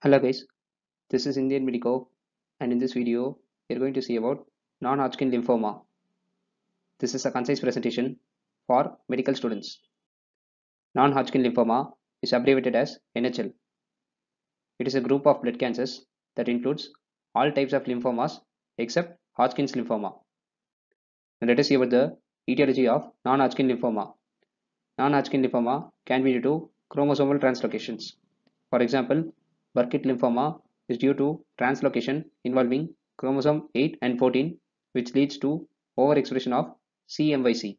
Hello guys, this is Indian Medico, and in this video we are going to see about non-Hodgkin lymphoma. This is a concise presentation for medical students. Non-Hodgkin lymphoma is abbreviated as NHL. It is a group of blood cancers that includes all types of lymphomas except Hodgkin's lymphoma. Now let us see about the etiology of non-Hodgkin lymphoma. Non-Hodgkin lymphoma can be due to chromosomal translocations. For example, Burkitt lymphoma is due to translocation involving chromosome 8 and 14, which leads to overexpression of CMYC.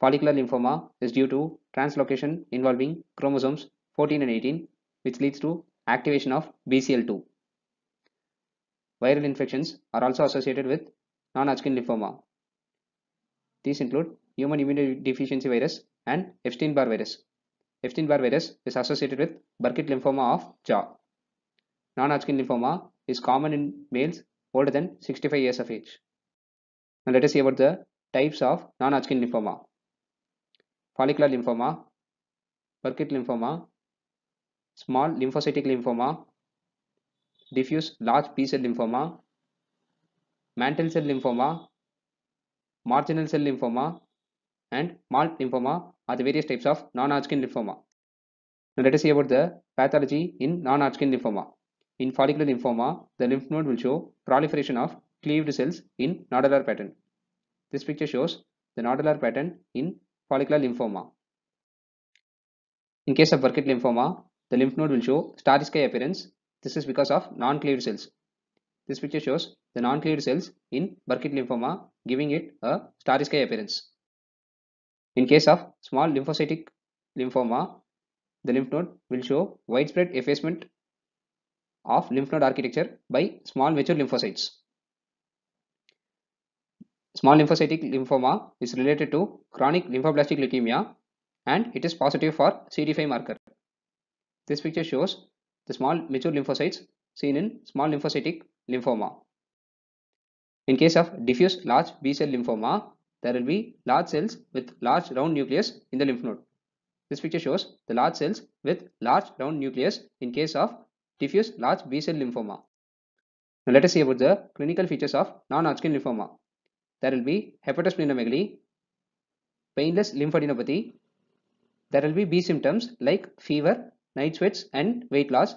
Follicular lymphoma is due to translocation involving chromosomes 14 and 18, which leads to activation of BCL2. Viral infections are also associated with non-Hodgkin lymphoma. These include human immunodeficiency virus and Epstein-Barr virus. Epstein-Barr virus is associated with Burkitt lymphoma of jaw. Non-Hodgkin lymphoma is common in males older than 65 years of age. Now let us see about the types of non-Hodgkin lymphoma. Follicular lymphoma, Burkitt lymphoma, Small Lymphocytic Lymphoma, Diffuse Large B cell Lymphoma, Mantle Cell Lymphoma, Marginal Cell Lymphoma, and MALT lymphoma are the various types of non-Hodgkin lymphoma. Now let us see about the pathology in non-Hodgkin lymphoma. In follicular lymphoma, the lymph node will show proliferation of cleaved cells in nodular pattern. This picture shows the nodular pattern in follicular lymphoma. In case of Burkitt lymphoma, the lymph node will show starry sky appearance. This is because of non-cleaved cells. This picture shows the non-cleaved cells in Burkitt lymphoma, giving it a starry sky appearance. In case of small lymphocytic lymphoma, the lymph node will show widespread effacement of lymph node architecture by small mature lymphocytes. Small lymphocytic lymphoma is related to chronic lymphoblastic leukemia, and it is positive for CD5 marker. This picture shows the small mature lymphocytes seen in small lymphocytic lymphoma. In case of diffuse large B cell lymphoma, there will be large cells with large round nucleus in the lymph node. This picture shows the large cells with large round nucleus in case of diffuse large B cell lymphoma. Now let us see about the clinical features of non-Hodgkin lymphoma. There will be hepatosplenomegaly, painless lymphadenopathy. There will be B symptoms like fever, night sweats, and weight loss,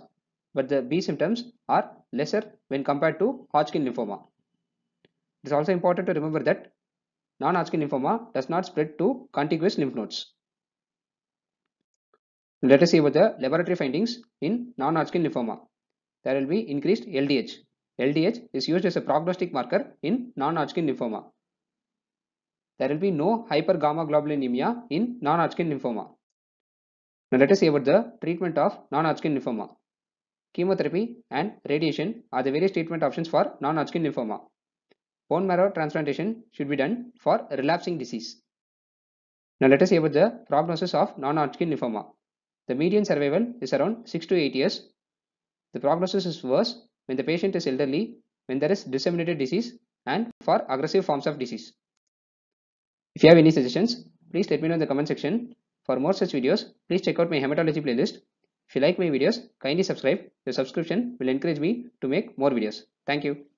but the B symptoms are lesser when compared to Hodgkin lymphoma. It is also important to remember that non-Hodgkin lymphoma does not spread to contiguous lymph nodes. Let us see about the laboratory findings in non-Hodgkin lymphoma. There will be increased LDH. LDH is used as a prognostic marker in non-Hodgkin lymphoma. There will be no hypergamma globulinemia in non-Hodgkin lymphoma. Now let us see about the treatment of non-Hodgkin lymphoma. Chemotherapy and radiation are the various treatment options for non-Hodgkin lymphoma. Bone marrow transplantation should be done for relapsing disease. Now let us see about the prognosis of non-Hodgkin lymphoma. The median survival is around 6 to 8 years. The prognosis is worse when the patient is elderly, when there is disseminated disease, and for aggressive forms of disease. If you have any suggestions, please let me know in the comment section. For more such videos, please check out my Hematology playlist. If you like my videos, kindly subscribe. Your subscription will encourage me to make more videos. Thank you.